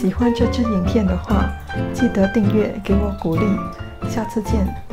喜欢这支影片的话，记得订阅给我鼓励，下次见。